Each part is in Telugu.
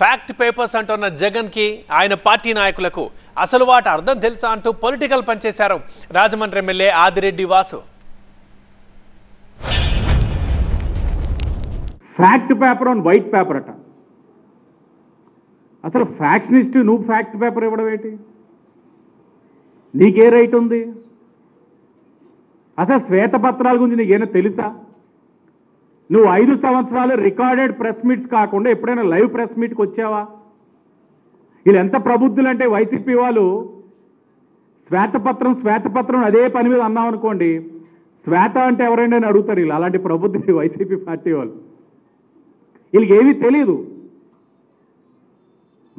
ఫ్యాక్ట్ పేపర్స్ అంటున్న జగన్కి, ఆయన పార్టీ నాయకులకు అసలు వాటి అర్థం తెలుసా అంటూ పొలిటికల్ పనిచేశారు Rajahmundry MLA Adireddy Vasu. Fact paper on white paper అట. అసలు ఫ్యాక్షనిస్ట్ నువ్వు ఫ్యాక్ట్ పేపర్ ఇవ్వడం ఏంటి? నీకే రైట్ ఉంది? అసలు శ్వేతపత్రాల గురించి నీకేనా తెలుసా? నువ్వు 5 సంవత్సరాలు రికార్డెడ్ ప్రెస్ మీట్స్ కాకుండా ఎప్పుడైనా లైవ్ ప్రెస్ మీట్కి వచ్చావా? వీళ్ళు ఎంత ప్రబుద్ధులు అంటే వైసీపీ వాళ్ళు శ్వేతపత్రం అదే పని మీద అన్నాం అనుకోండి, శ్వేత అంటే ఎవరైనా అని అడుగుతారు వీళ్ళు. అలాంటి ప్రబుద్ధులు వైసీపీ పార్టీ వాళ్ళు, వీళ్ళకి ఏమీ తెలియదు.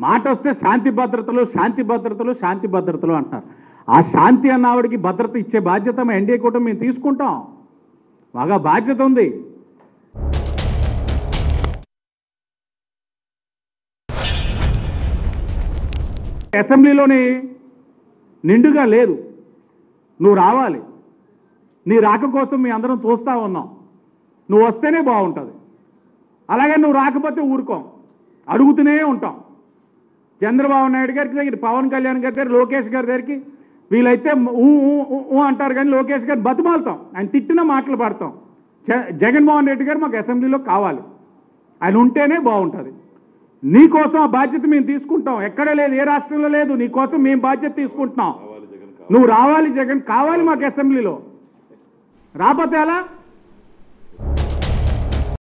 మాట వస్తే శాంతి భద్రతలు అంటున్నారు. ఆ శాంతి అన్న ఆవిడికి భద్రత ఇచ్చే బాధ్యత మా ఎన్డీఏ కూటమి మేము తీసుకుంటాం, బాగా బాధ్యత ఉంది. అసెంబ్లీలోని నిండుగా లేదు, నువ్వు రావాలి. నీ రాక కోసం మీ అందరం చూస్తూ ఉన్నాం, నువ్వు వస్తేనే బాగుంటుంది. అలాగే నువ్వు రాకపోతే ఊరుకోం, అడుగుతూనే ఉంటాం. చంద్రబాబు నాయుడు గారికి దగ్గర, పవన్ కళ్యాణ్ గారి దగ్గర, లోకేష్ గారి దగ్గరికి వీళ్ళైతే ఊ అంటారు, కానీ లోకేష్ గారిని బతిమాలుతాం, ఆయన తిట్టిన మాటలు పడతాం. జగన్మోహన్ రెడ్డి గారు మాకు అసెంబ్లీలో కావాలి, ఆయన ఉంటేనే బాగుంటుంది. నీకోసం ఆ బాధ్యత మేము తీసుకుంటాం, ఎక్కడ లేదు, ఏ రాష్ట్రంలో లేదు. నీకోసం మేము బాధ్యత తీసుకుంటున్నాం, నువ్వు రావాలి. జగన్ కావాలి మాకు అసెంబ్లీలో, రాకపోతే అలా